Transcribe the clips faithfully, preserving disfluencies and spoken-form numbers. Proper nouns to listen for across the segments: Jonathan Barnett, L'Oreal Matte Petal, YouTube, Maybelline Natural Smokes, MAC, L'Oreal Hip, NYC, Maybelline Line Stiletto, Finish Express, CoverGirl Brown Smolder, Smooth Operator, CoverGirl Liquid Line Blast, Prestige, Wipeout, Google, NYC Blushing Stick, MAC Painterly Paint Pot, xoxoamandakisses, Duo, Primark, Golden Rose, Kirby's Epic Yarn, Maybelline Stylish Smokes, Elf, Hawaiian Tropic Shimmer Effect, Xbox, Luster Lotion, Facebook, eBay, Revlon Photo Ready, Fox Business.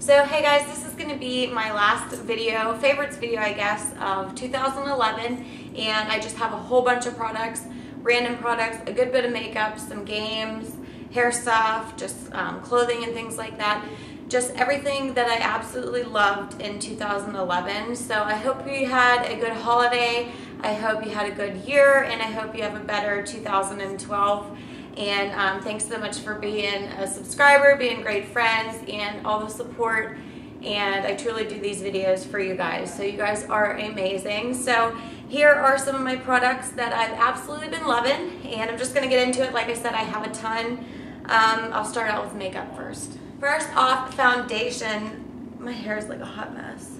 So hey guys, this is going to be my last video, favorites video I guess, of two thousand eleven, and I just have a whole bunch of products, random products, a good bit of makeup, some games, hair stuff, just um, clothing and things like that. Just everything that I absolutely loved in two thousand eleven. So I hope you had a good holiday, I hope you had a good year, and I hope you have a better two thousand twelve. And um, thanks so much for being a subscriber, being great friends, and all the support. And I truly do these videos for you guys, so you guys are amazing. So here are some of my products that I've absolutely been loving, and I'm just gonna get into it. Like I said, I have a ton. Um, I'll start out with makeup first. First off, foundation. My hair is like a hot mess.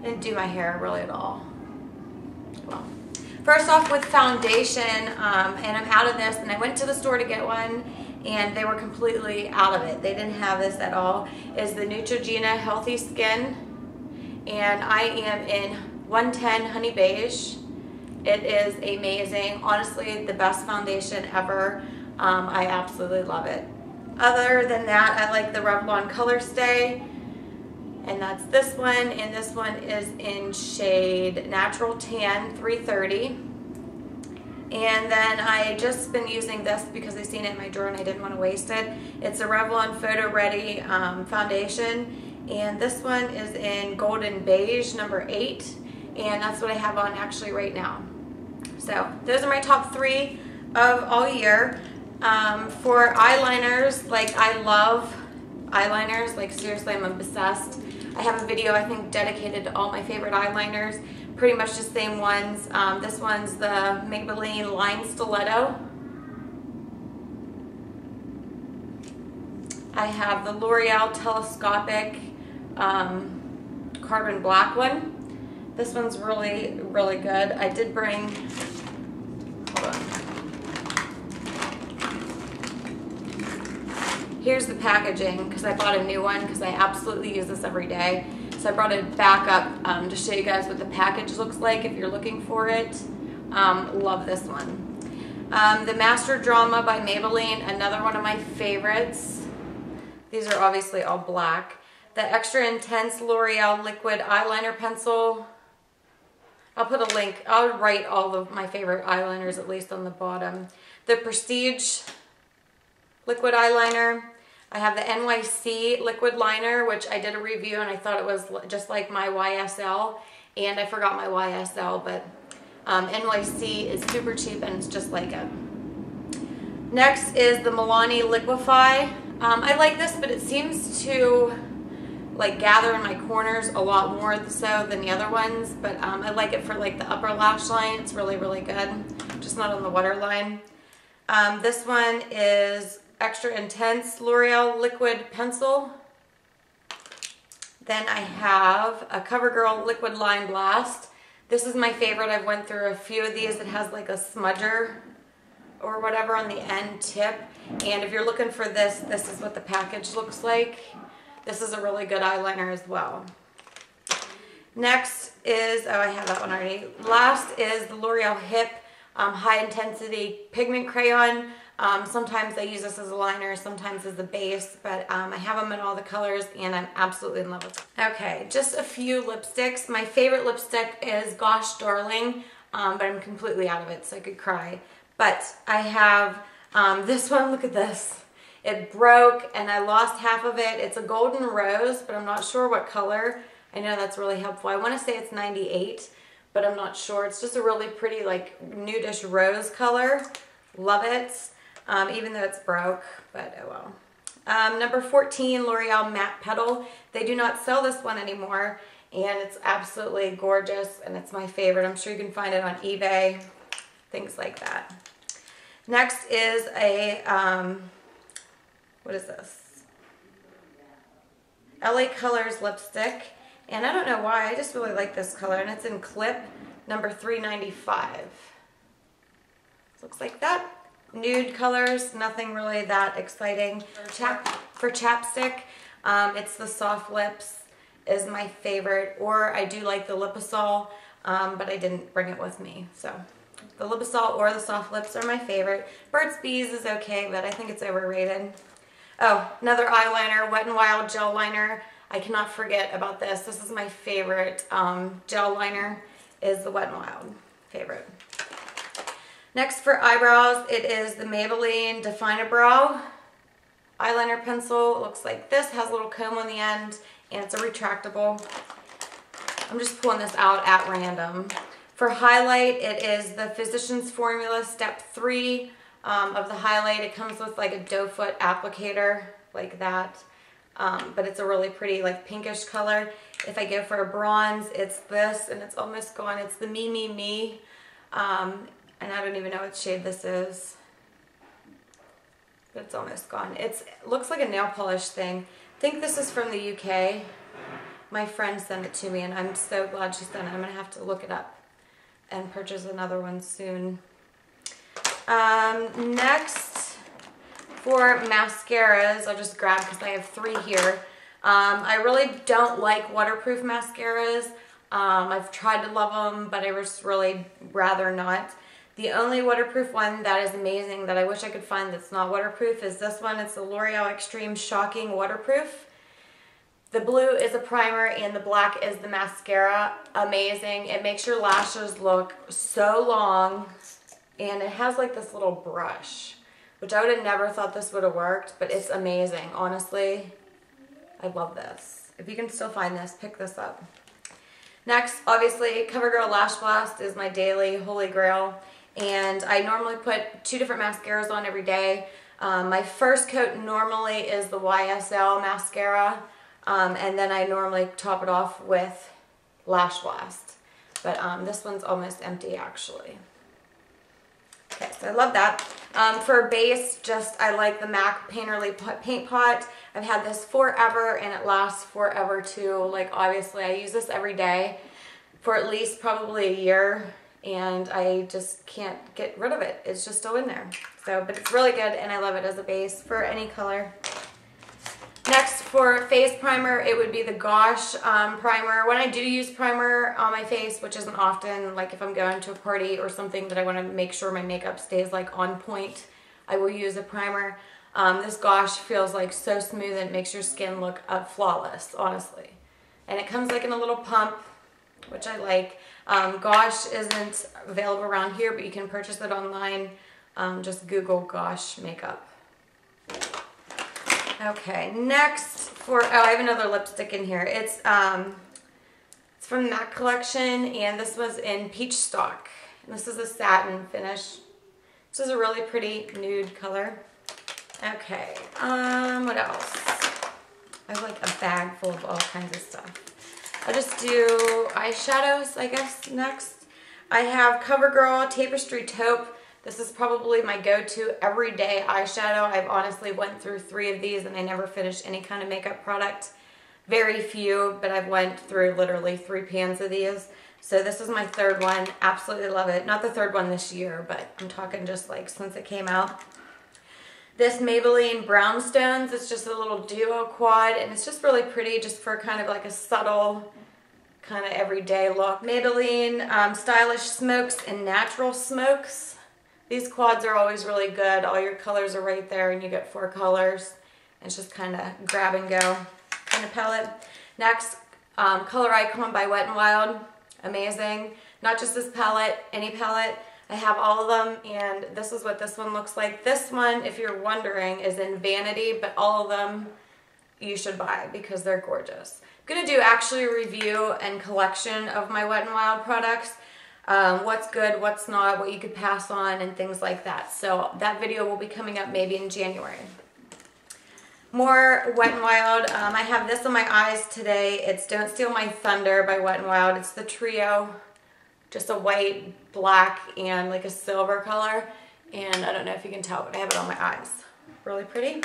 I didn't do my hair really at all. Well, first off with foundation, um, and I'm out of this, and I went to the store to get one, and they were completely out of it. They didn't have this at all. Is the Neutrogena Healthy Skin, and I am in one ten Honey Beige. It is amazing. Honestly, the best foundation ever. Um, I absolutely love it. Other than that, I like the Revlon Colorstay, and that's this one, and this one is in shade Natural Tan three thirty. And then I just been using this because I seen it in my drawer and I didn't want to waste it. It's a Revlon Photo Ready um, foundation, and this one is in Golden Beige number eight, and that's what I have on actually right now. So those are my top three of all year. Um, for eyeliners, like I love eyeliners, like seriously I'm obsessed. I have a video I think dedicated to all my favorite eyeliners, pretty much the same ones. Um, this one's the Maybelline Line Stiletto. I have the L'Oreal Telescopic um, Carbon Black one. This one's really, really good. I did bring, hold on. Here's the packaging, because I bought a new one because I absolutely use this every day. So I brought it back up um, to show you guys what the package looks like if you're looking for it. Um, love this one. Um, the Master Drama by Maybelline, another one of my favorites. These are obviously all black. The Extra Intense L'Oreal Liquid Eyeliner Pencil. I'll put a link. I'll write all of my favorite eyeliners, at least on the bottom. The Prestige Liquid Eyeliner. I have the N Y C Liquid Liner, which I did a review and I thought it was just like my Y S L, and I forgot my Y S L, but um, N Y C is super cheap and it's just like it. Next is the Milani Liquify. Um, I like this, but it seems to like gather in my corners a lot more so than the other ones, but um, I like it for like the upper lash line. It's really, really good, just not on the waterline. Um, this one is Extra Intense L'Oreal Liquid Pencil. Then I have a CoverGirl Liquid Line Blast. This is my favorite. I've went through a few of these. It has like a smudger or whatever on the end tip. And if you're looking for this, this is what the package looks like. This is a really good eyeliner as well. Next is, oh, I have that one already. Last is the L'Oreal Hip um, High Intensity Pigment Crayon. Um, sometimes I use this as a liner, sometimes as a base, but um, I have them in all the colors and I'm absolutely in love with them. Okay, just a few lipsticks. My favorite lipstick is Gosh Darling, um, but I'm completely out of it, so I could cry. But I have um, this one, look at this. It broke and I lost half of it. It's a Golden Rose, but I'm not sure what color. I know that's really helpful. I want to say it's ninety-eight, but I'm not sure. It's just a really pretty like nudish rose color. Love it. Um, even though it's broke, but oh well. Um, number fourteen, L'Oreal Matte Petal. They do not sell this one anymore, and it's absolutely gorgeous, and it's my favorite. I'm sure you can find it on eBay, things like that. Next is a, um, what is this? L A Colors lipstick, and I don't know why, I just really like this color, and it's in Clip number three ninety-five. Looks like that. Nude colors, nothing really that exciting. Chap for chapstick, um, it's the Soft Lips is my favorite, or I do like the Liposol, um, but I didn't bring it with me. So the Liposol or the Soft Lips are my favorite. Burt's Bees is okay, but I think it's overrated. Oh, another eyeliner, Wet n Wild Gel Liner. I cannot forget about this. This is my favorite um, gel liner, is the Wet n Wild favorite. Next for eyebrows, it is the Maybelline Define a Brow eyeliner pencil. It looks like this, has a little comb on the end, and it's a retractable. I'm just pulling this out at random. For highlight, it is the Physician's Formula Step three um, of the highlight. It comes with like a doe foot applicator like that, um, but it's a really pretty like pinkish color. If I go for a bronze, it's this, and it's almost gone. It's the Me Me Me, um, and I don't even know what shade this is, but it's almost gone. It's, it looks like a nail polish thing. I think this is from the U K. My friend sent it to me, and I'm so glad she sent it. I'm gonna have to look it up and purchase another one soon. Um, next, for mascaras, I'll just grab because I have three here. Um, I really don't like waterproof mascaras. Um, I've tried to love them, but I just really rather not. The only waterproof one that is amazing that I wish I could find that's not waterproof is this one. It's the L'Oreal Extreme Shocking Waterproof. The blue is a primer and the black is the mascara. Amazing. It makes your lashes look so long, and it has like this little brush, which I would have never thought this would have worked, but it's amazing. Honestly, I love this. If you can still find this, pick this up. Next, obviously, CoverGirl Lash Blast is my daily holy grail, and I normally put two different mascaras on every day. Um, my first coat normally is the Y S L mascara. Um, and then I normally top it off with Lash Blast. But um, this one's almost empty, actually. Okay, so I love that. Um, for base, just I like the MAC Painterly Paint Pot. I've had this forever, and it lasts forever, too. Like, obviously, I use this every day for at least probably a year, and I just can't get rid of it. It's just still in there. So, but it's really good, and I love it as a base for any color. Next, for face primer, it would be the Gosh um, primer. When I do use primer on my face, which isn't often, like if I'm going to a party or something that I want to make sure my makeup stays like on point, I will use a primer. Um, this Gosh feels like so smooth, and it makes your skin look uh, flawless, honestly. And it comes like in a little pump, which I like. Um, Gosh isn't available around here, but you can purchase it online. Um, just Google Gosh makeup. Okay, next for, oh, I have another lipstick in here. It's um, it's from the MAC collection, and this was in Peach Stock. And this is a satin finish. This is a really pretty nude color. Okay, um, what else? I have like a bag full of all kinds of stuff. I'll just do eyeshadows, I guess, next. I have CoverGirl Tapestry Taupe. This is probably my go-to everyday eyeshadow. I've honestly went through three of these, and I never finished any kind of makeup product. Very few, but I've went through literally three pans of these. So this is my third one. Absolutely love it. Not the third one this year, but I'm talking just like since it came out. This Maybelline Brownstones, it's just a little duo quad, and it's just really pretty just for kind of like a subtle kind of everyday look. Maybelline um, Stylish Smokes and Natural Smokes. These quads are always really good. All your colors are right there, and you get four colors. It's just kind of grab and go kind of palette. Next, um, Color Icon by Wet n Wild. Amazing. Not just this palette, any palette. I have all of them, and this is what this one looks like. This one, if you're wondering, is in Vanity, but all of them you should buy because they're gorgeous. I'm going to do actually a review and collection of my Wet n Wild products. Um, what's good, what's not, what you could pass on, and things like that. So that video will be coming up maybe in January. More Wet n Wild. Um, I have this on my eyes today. It's Don't Steal My Thunder by Wet n Wild. It's the trio, just a white, black, and like a silver color. And I don't know if you can tell, but I have it on my eyes. Really pretty.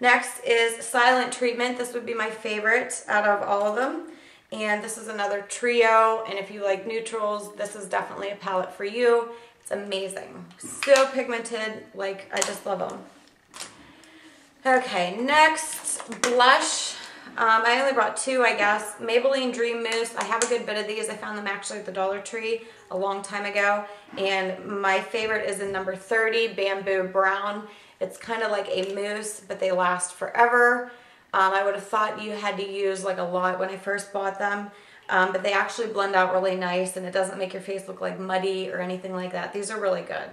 Next is Silent Treatment. This would be my favorite out of all of them. And this is another trio, and if you like neutrals, this is definitely a palette for you. It's amazing. So pigmented, like, I just love them. Okay, next, blush. Um, I only brought two, I guess. Maybelline Dream Mousse. I have a good bit of these. I found them actually at the Dollar Tree a long time ago. And my favorite is in number thirty, Bamboo Brown. It's kind of like a mousse, but they last forever. Um, I would have thought you had to use like a lot when I first bought them, um, but they actually blend out really nice, and it doesn't make your face look like muddy or anything like that. These are really good.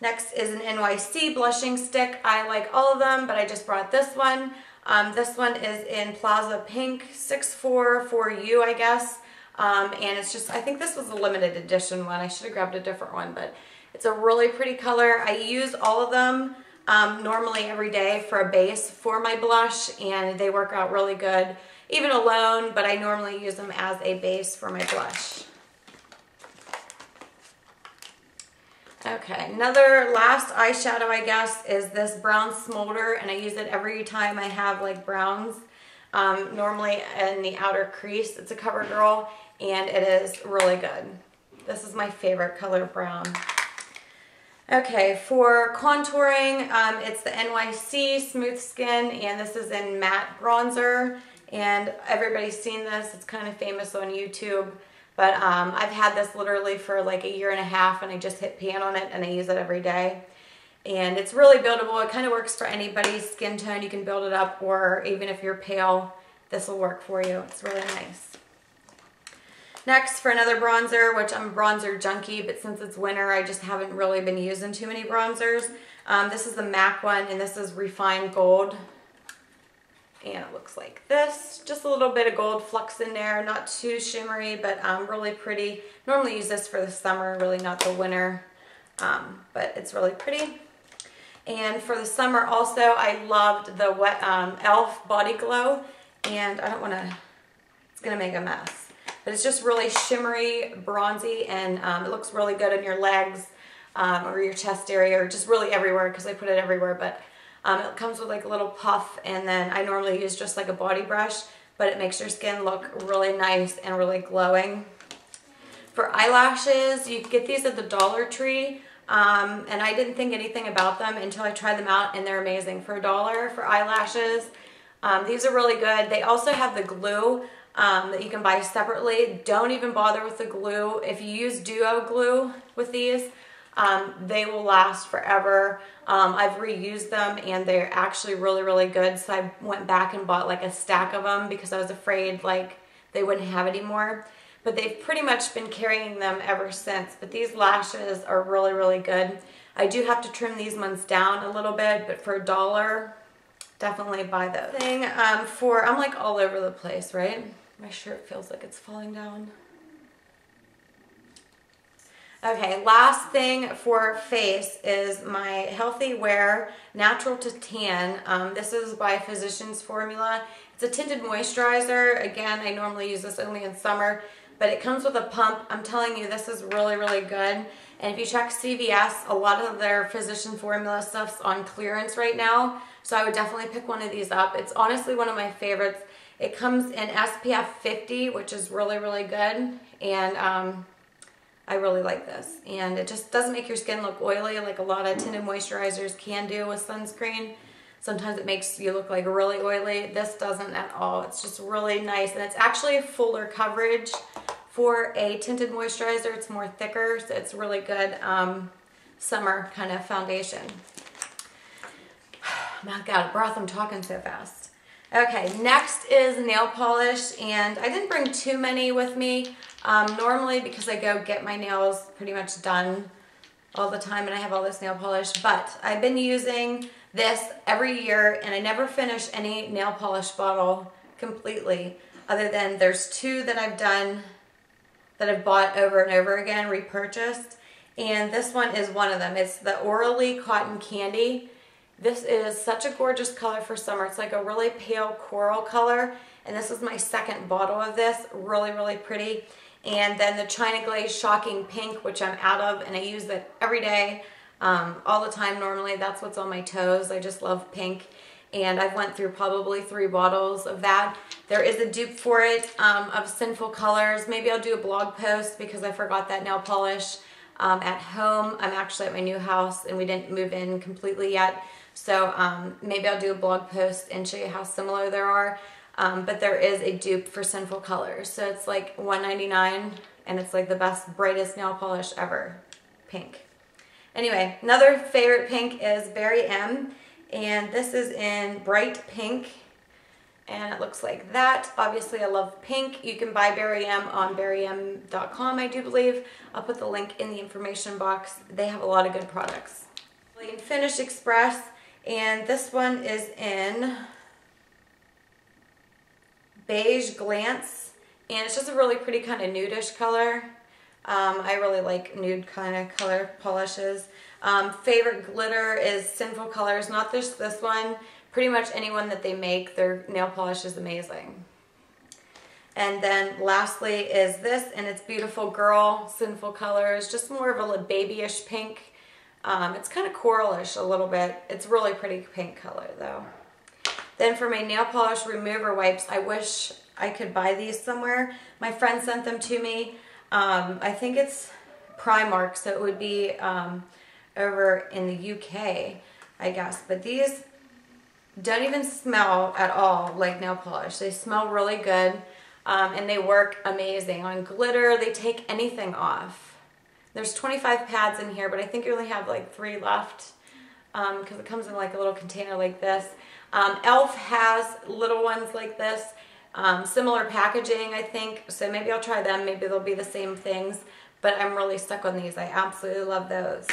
Next is an N Y C blushing stick. I like all of them, but I just brought this one. Um, this one is in Plaza Pink six four four U, I guess. Um, and it's just, I think this was a limited edition one. I should have grabbed a different one, but it's a really pretty color. I use all of them um, normally every day for a base for my blush, and they work out really good, even alone, but I normally use them as a base for my blush. Okay, another last eyeshadow, I guess, is this brown Smolder, and I use it every time I have like browns, um, normally in the outer crease. It's a CoverGirl, and it is really good. This is my favorite color, brown. Okay, for contouring, um, it's the N Y C Smooth Skin, and this is in Matte Bronzer, and everybody's seen this. It's kind of famous on YouTube. But um, I've had this literally for like a year and a half, and I just hit pan on it, and I use it every day. And it's really buildable. It kind of works for anybody's skin tone. You can build it up, or even if you're pale, this will work for you. It's really nice. Next, for another bronzer, which I'm a bronzer junkie, but since it's winter, I just haven't really been using too many bronzers. Um, this is the MAC one, and this is Refined Gold. And it looks like this. Just a little bit of gold flux in there. Not too shimmery, but um, really pretty. Normally use this for the summer, really not the winter. Um, but it's really pretty. And for the summer also, I loved the Wet um, Elf Body Glow. And I don't want to, it's going to make a mess. But it's just really shimmery, bronzy, and um, it looks really good on your legs um, or your chest area, or just really everywhere, because I put it everywhere. But Um, it comes with like a little puff, and then I normally use just like a body brush, but it makes your skin look really nice and really glowing. For eyelashes, you get these at the Dollar Tree, um, and I didn't think anything about them until I tried them out, and they're amazing. For a dollar for eyelashes, um, these are really good. They also have the glue um, that you can buy separately. Don't even bother with the glue. If you use duo glue with these, Um, they will last forever. Um, I've reused them, and they're actually really, really good. So I went back and bought like a stack of them because I was afraid like they wouldn't have any more. But they've pretty much been carrying them ever since. But these lashes are really, really good. I do have to trim these ones down a little bit, but for a dollar, definitely buy those. Thing, um, for, I'm like all over the place, right? My shirt feels like it's falling down. Okay, last thing for face is my Healthy Wear Natural to Tan. Um, this is by Physician's Formula. It's a tinted moisturizer. Again, I normally use this only in summer, but it comes with a pump. I'm telling you, this is really, really good. And if you check C V S, a lot of their Physician Formula stuff's on clearance right now, so I would definitely pick one of these up. It's honestly one of my favorites. It comes in S P F fifty, which is really, really good, and um, I really like this, and it just doesn't make your skin look oily like a lot of tinted moisturizers can do with sunscreen. Sometimes it makes you look like really oily. This doesn't at all. It's just really nice, and it's actually a fuller coverage. For a tinted moisturizer, it's more thicker, so it's really good um, summer kind of foundation. I'm not out of breath. I'm talking so fast. Okay, next is nail polish, and I didn't bring too many with me, um, normally because I go get my nails pretty much done all the time, and I have all this nail polish, but I've been using this every year, and I never finish any nail polish bottle completely, other than there's two that I've done, that I've bought over and over again, repurchased, and this one is one of them. It's the Orally Cotton Candy. This is such a gorgeous color for summer. It's like a really pale coral color, and this is my second bottle of this. Really, really pretty. And then the China Glaze Shocking Pink, which I'm out of, and I use that every day, um, all the time normally. That's what's on my toes. I just love pink, and I've went through probably three bottles of that. There is a dupe for it um, of Sinful Colors. Maybe I'll do a blog post because I forgot that nail polish um, at home. I'm actually at my new house, and we didn't move in completely yet. So um, maybe I'll do a blog post and show you how similar there are. Um, but there is a dupe for Sinful Colors. So it's like one ninety-nine, and it's like the best, brightest nail polish ever. Pink. Anyway, another favorite pink is Barry M. and this is in bright pink, and it looks like that. Obviously, I love pink. You can buy Barry M on barry m dot com, I do believe. I'll put the link in the information box. They have a lot of good products. Finish Express, and this one is in Beige Glance, and it's just a really pretty kind of nudish color. Um, I really like nude kind of color polishes. Um, favorite glitter is Sinful Colors, not this this one. Pretty much anyone that they make, their nail polish is amazing. And then lastly is this, and it's Beautiful Girl, Sinful Colors, just more of a babyish pink. Um, it's kind of coralish a little bit. It's really pretty pink color though. Then for my nail polish remover wipes, I wish I could buy these somewhere. My friend sent them to me. Um, I think it's Primark, so it would be um, over in the U K, I guess. But these don't even smell at all like nail polish. They smell really good, um, and they work amazing. On glitter, they take anything off. There's twenty-five pads in here, but I think you only have like three left because um, it comes in like a little container like this. Um, Elf has little ones like this. Um, similar packaging, I think, so maybe I'll try them. Maybe they'll be the same things, but I'm really stuck on these. I absolutely love those.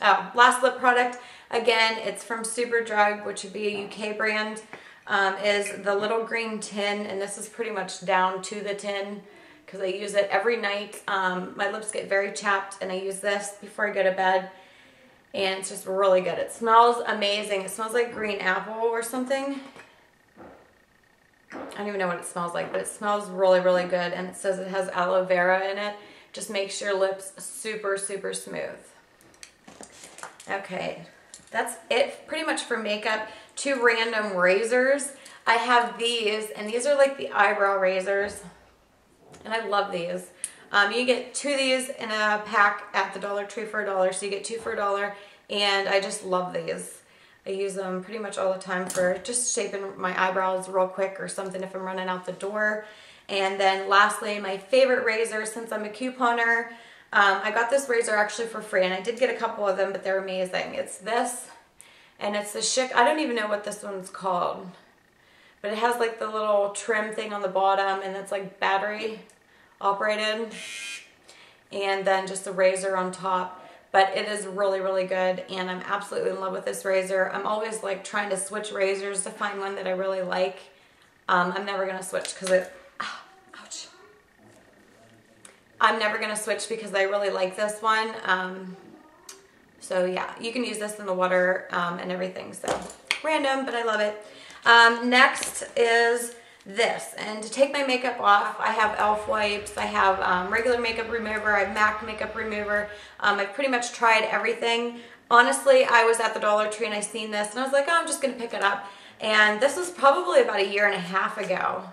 Oh, last lip product, again, it's from Superdrug, which would be a U K brand, um, is the little green tin, and this is pretty much down to the tin because I use it every night. Um, my lips get very chapped, and I use this before I go to bed, and it's just really good. It smells amazing. It smells like green apple or something. I don't even know what it smells like, but it smells really, really good, and it says it has aloe vera in it. Just makes your lips super, super smooth. Okay, that's it pretty much for makeup. Two random razors. I have these, and these are like the eyebrow razors, and I love these. Um, you get two of these in a pack at the Dollar Tree for a dollar, so you get two for a dollar, and I just love these. I use them pretty much all the time for just shaping my eyebrows real quick or something if I'm running out the door. And then lastly, my favorite razor, since I'm a couponer, um, I got this razor actually for free, and I did get a couple of them, but they're amazing. It's this, and it's the Chic. I don't even know what this one's called, but it has like the little trim thing on the bottom, and it's like battery operated, and then just a razor on top. But it is really, really good, and I'm absolutely in love with this razor. I'm always like trying to switch razors to find one that I really like. Um, I'm never gonna switch because it, ah, ouch. I'm never gonna switch because I really like this one. Um, so yeah, you can use this in the water um, and everything. So random, but I love it. Um, next is this, and to take my makeup off, I have Elf wipes, I have um, regular makeup remover, I have MAC makeup remover. um, I've pretty much tried everything. Honestly, I was at the Dollar Tree and I seen this, and I was like, oh, I'm just gonna pick it up. And this was probably about a year and a half ago,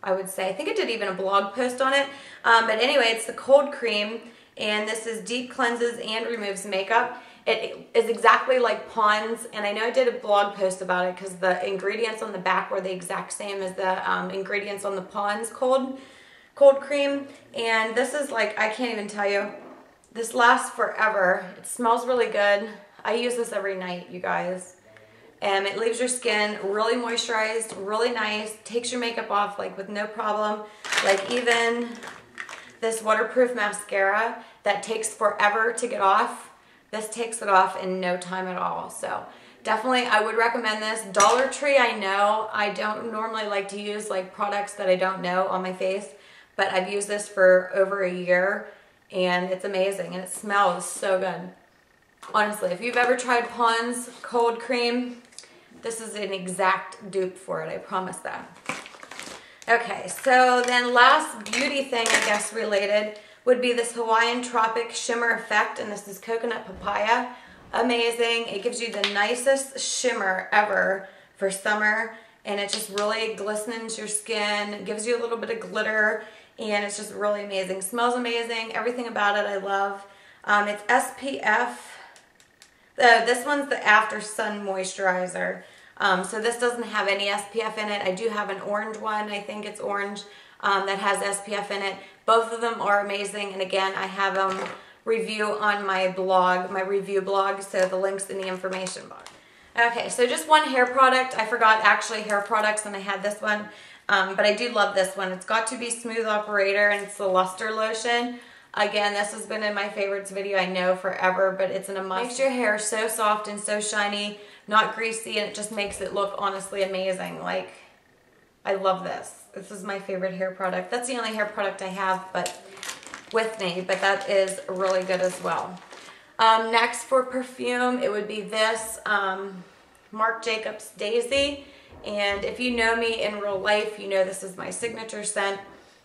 I would say. I think I did even a blog post on it, um, but anyway, it's the Cold Cream, and this is deep cleanses and removes makeup. It is exactly like Ponds, and I know I did a blog post about it because the ingredients on the back were the exact same as the um, ingredients on the Ponds cold cold cream. And this is like, I can't even tell you, this lasts forever. It smells really good. I use this every night, you guys, and it leaves your skin really moisturized, really nice, takes your makeup off like with no problem. Like even this waterproof mascara that takes forever to get off, this takes it off in no time at all. So definitely I would recommend this. Dollar Tree, I know I don't normally like to use like products that I don't know on my face, but I've used this for over a year, and it's amazing, and it smells so good. Honestly, if you've ever tried Ponds Cold Cream, this is an exact dupe for it, I promise that. Okay, so then last beauty thing, I guess related, would be this Hawaiian Tropic Shimmer Effect, and this is Coconut Papaya. Amazing. It gives you the nicest shimmer ever for summer, and it just really glistens your skin, gives you a little bit of glitter, and it's just really amazing. Smells amazing. Everything about it I love. Um, it's S P F. Uh, this one's the After Sun Moisturizer. Um, so this doesn't have any S P F in it. I do have an orange one. I think it's orange um, that has S P F in it. Both of them are amazing, and again, I have them um, review on my blog, my review blog, so the link's in the information box. Okay, so just one hair product. I forgot actually hair products when I had this one, um, but I do love this one. It's Got to Be Smooth Operator, and it's the Luster Lotion. Again, this has been in my favorites video, I know, forever, but it's in a must. Makes your hair so soft and so shiny, not greasy, and it just makes it look honestly amazing. Like, I love this. This is my favorite hair product. That's the only hair product I have but with me, but that is really good as well. Um, next for perfume, it would be this um, Marc Jacobs Daisy. And if you know me in real life, you know this is my signature scent.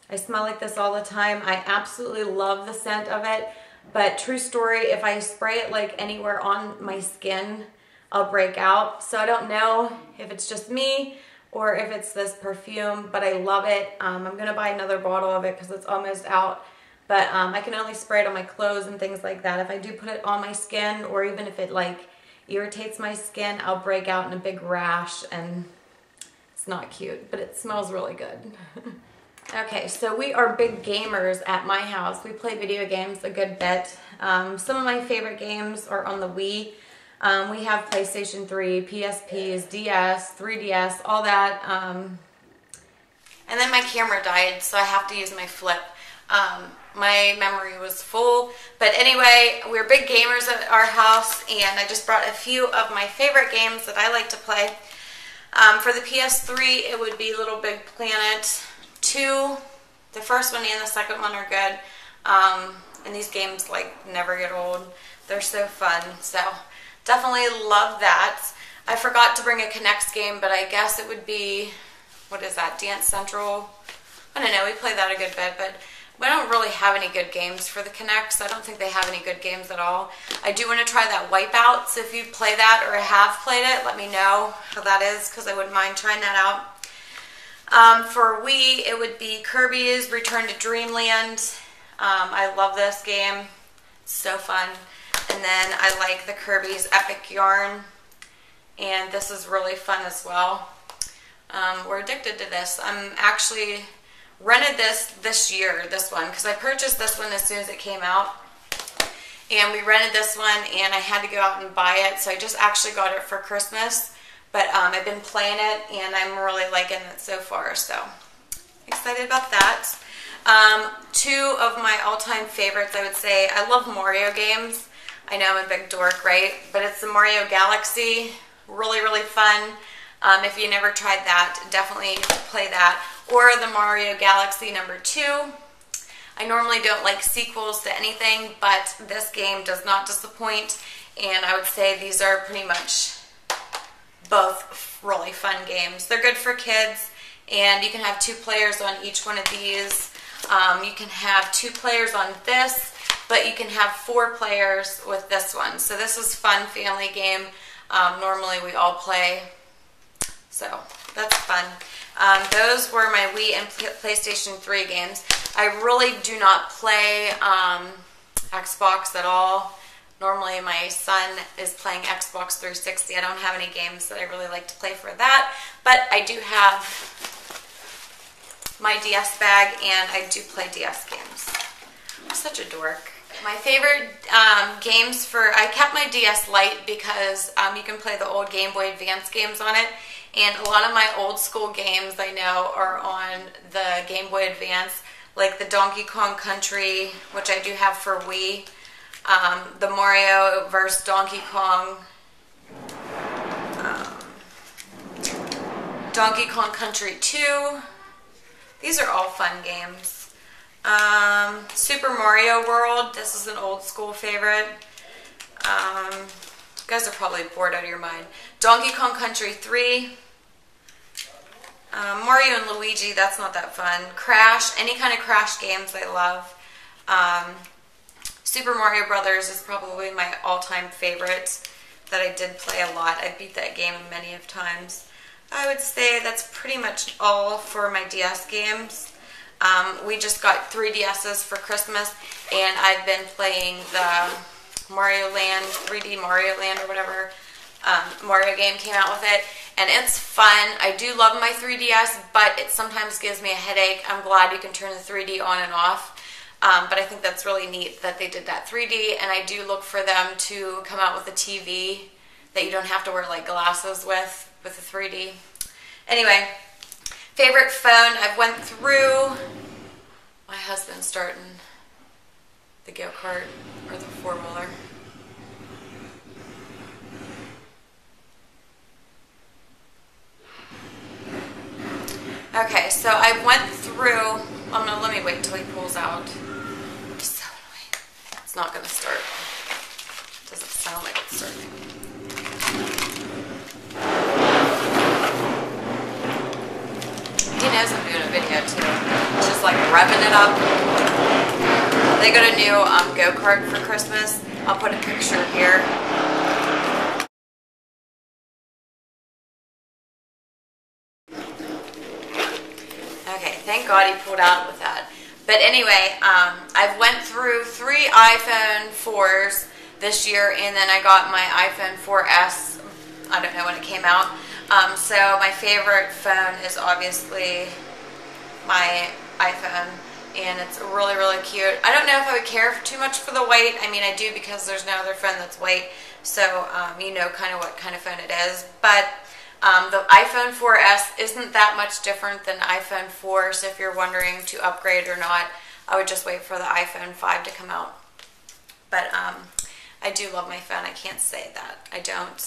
I smell like this all the time. I absolutely love the scent of it, but true story, if I spray it like anywhere on my skin, I'll break out. So I don't know if it's just me or if it's this perfume, but I love it. Um, I'm gonna buy another bottle of it because it's almost out, but um, I can only spray it on my clothes and things like that. If I do put it on my skin, or even if it like irritates my skin, I'll break out in a big rash, and it's not cute, but it smells really good. Okay, so we are big gamers at my house. We play video games a good bit. Um, some of my favorite games are on the Wii. Um, we have PlayStation three, P S Ps, D S, three D S, all that. Um, and then my camera died, so I have to use my flip. Um, my memory was full. But anyway, we're big gamers at our house, and I just brought a few of my favorite games that I like to play. Um, for the P S three, it would be Little Big Planet. Two, the first one and the second one are good, um, and these games like never get old. They're so fun, so definitely love that. I forgot to bring a Connects game, but I guess it would be, what is that, Dance Central? I don't know, we play that a good bit, but we don't really have any good games for the Connects. I don't think they have any good games at all. I do want to try that Wipeout, so if you play that or have played it, let me know how that is, because I wouldn't mind trying that out. Um, for Wii, it would be Kirby's Return to Dreamland. Um, I love this game. It's so fun. And then I like the Kirby's Epic Yarn. And this is really fun as well. Um, we're addicted to this. I'm actually rented this this year, this one, because I purchased this one as soon as it came out. And we rented this one, and I had to go out and buy it. So I just actually got it for Christmas. But um, I've been playing it, and I'm really liking it so far, so excited about that. Um, two of my all-time favorites, I would say, I love Mario games. I know I'm a big dork, right? But it's the Mario Galaxy, really, really fun. Um, if you never tried that, definitely play that. Or the Mario Galaxy number two. I normally don't like sequels to anything, but this game does not disappoint, and I would say these are pretty much both really fun games. They're good for kids, and you can have two players on each one of these. Um, you can have two players on this, but you can have four players with this one. So this is fun family game. Um, normally we all play, so that's fun. Um, those were my Wii and PlayStation three games. I really do not play um, Xbox at all. Normally my son is playing Xbox three sixty. I don't have any games that I really like to play for that, but I do have my D S bag, and I do play D S games. I'm such a dork. My favorite um, games for, I kept my D S Lite because um, you can play the old Game Boy Advance games on it, and a lot of my old school games I know are on the Game Boy Advance, like the Donkey Kong Country, which I do have for Wii. Um, the Mario versus Donkey Kong, um, Donkey Kong Country two, these are all fun games. Um, Super Mario World, this is an old school favorite. Um, you guys are probably bored out of your mind. Donkey Kong Country three, um, Mario and Luigi, that's not that fun. Crash, any kind of Crash games I love. Um, Super Mario Brothers is probably my all-time favorite that I did play a lot. I beat that game many of times. I would say that's pretty much all for my D S games. Um, we just got three D Ss for Christmas, and I've been playing the Mario Land, three D Mario Land or whatever um, Mario game came out with it, and it's fun. I do love my three D S, but it sometimes gives me a headache. I'm glad you can turn the three D on and off. Um, but I think that's really neat that they did that three D, and I do look for them to come out with a T V that you don't have to wear like glasses with, with the three D. Anyway, favorite phone. I've went through, my husband's starting the go-kart or the four-wheeler. Okay, so I went through, I'm gonna, let me wait till he pulls out. It's so annoying. It's not gonna start. It doesn't sound like it's starting. He knows I'm doing a video too. Just like revving it up. They got a new um, go-kart for Christmas. I'll put a picture here. Thank God he pulled out with that. But anyway, um, I've went through three iPhone fours this year, and then I got my iPhone four S. I don't know when it came out. Um, so my favorite phone is obviously my iPhone, and it's really, really cute. I don't know if I would care too much for the white. I mean, I do because there's no other phone that's white, so um, you know kind of what kind of phone it is. But Um, the iPhone four S isn't that much different than iPhone four, so if you're wondering to upgrade or not, I would just wait for the iPhone five to come out. But um, I do love my phone. I can't say that. I don't.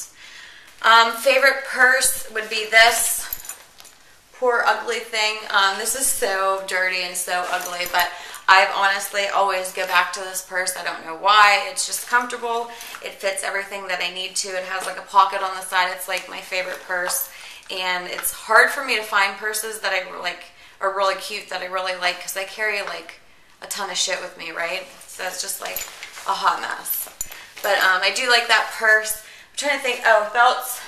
Um, favorite purse would be this poor ugly thing. Um, this is so dirty and so ugly, but I've honestly always go back to this purse. I don't know why. It's just comfortable. It fits everything that I need to. It has like a pocket on the side. It's like my favorite purse. And it's hard for me to find purses that I like are really cute that I really like because I carry like a ton of shit with me, right? So it's just like a hot mess. But um, I do like that purse. I'm trying to think. Oh, belts.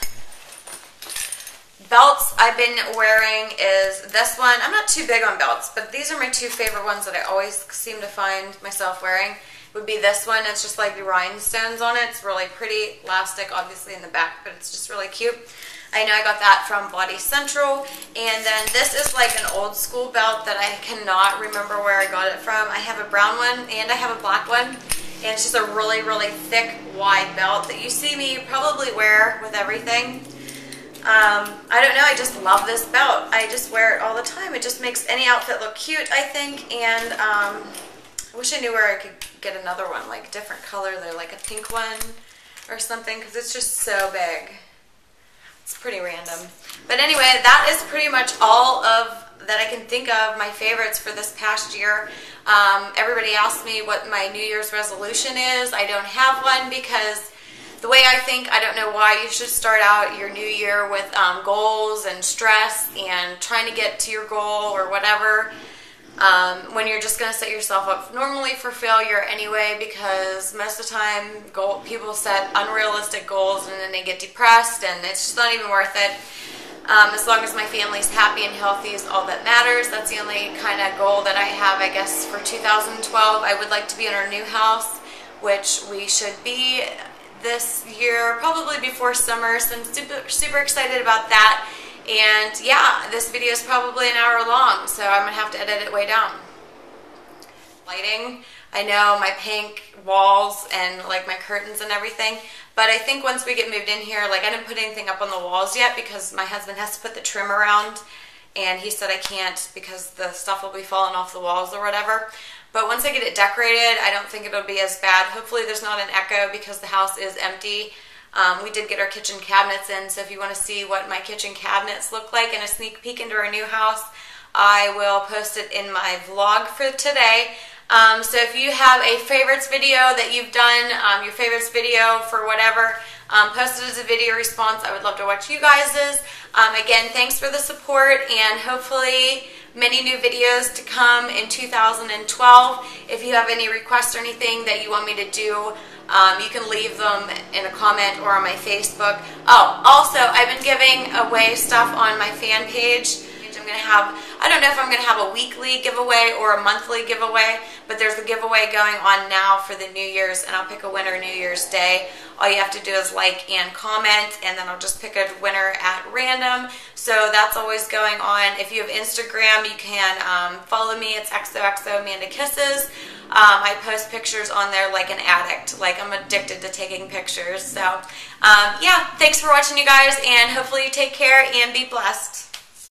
Belts I've been wearing is this one. I'm not too big on belts, but these are my two favorite ones that I always seem to find myself wearing. It would be this one. It's just like the rhinestones on it. It's really pretty. Elastic, obviously, in the back, but it's just really cute. I know I got that from Body Central. And then this is like an old school belt that I cannot remember where I got it from. I have a brown one and I have a black one. And it's just a really, really thick, wide belt that you see me probably wear with everything. Um, I don't know, I just love this belt. I just wear it all the time. It just makes any outfit look cute, I think, and um, I wish I knew where I could get another one, like different color though, like a pink one or something, because it's just so big. It's pretty random. But anyway, that is pretty much all of that I can think of, my favorites for this past year. Um, everybody asked me what my New Year's resolution is. I don't have one because the way I think, I don't know why, you should start out your new year with um, goals and stress and trying to get to your goal or whatever um, when you're just going to set yourself up normally for failure anyway, because most of the time goal, people set unrealistic goals and then they get depressed and it's just not even worth it. Um, as long as my family's happy and healthy is all that matters. That's the only kind of goal that I have, I guess, for two thousand twelve. I would like to be in our new house, which we should be this year, probably before summer, so I'm super, super excited about that. And yeah, this video is probably an hour long, so I'm gonna have to edit it way down. Lighting, I know my pink walls and like my curtains and everything, but I think once we get moved in here, like I didn't put anything up on the walls yet because my husband has to put the trim around and he said I can't because the stuff will be falling off the walls or whatever. But once I get it decorated, I don't think it'll be as bad. Hopefully there's not an echo because the house is empty. Um, we did get our kitchen cabinets in, so if you want to see what my kitchen cabinets look like and a sneak peek into our new house, I will post it in my vlog for today. Um, so if you have a favorites video that you've done, um, your favorites video for whatever, um, post it as a video response. I would love to watch you guys's. Um, again, thanks for the support, and hopefully many new videos to come in two thousand twelve. If you have any requests or anything that you want me to do, um, you can leave them in a comment or on my Facebook. Oh, also, I've been giving away stuff on my fan page. I'm I'm going to have, I don't know if I'm going to have a weekly giveaway or a monthly giveaway, but there's a giveaway going on now for the New Year's, and I'll pick a winner New Year's Day. All you have to do is like and comment, and then I'll just pick a winner at random. So that's always going on. If you have Instagram, you can um, follow me. It's X O X O Amanda Kisses. Um, I post pictures on there like an addict. Like, I'm addicted to taking pictures. So um, yeah, thanks for watching, you guys, and hopefully you take care and be blessed.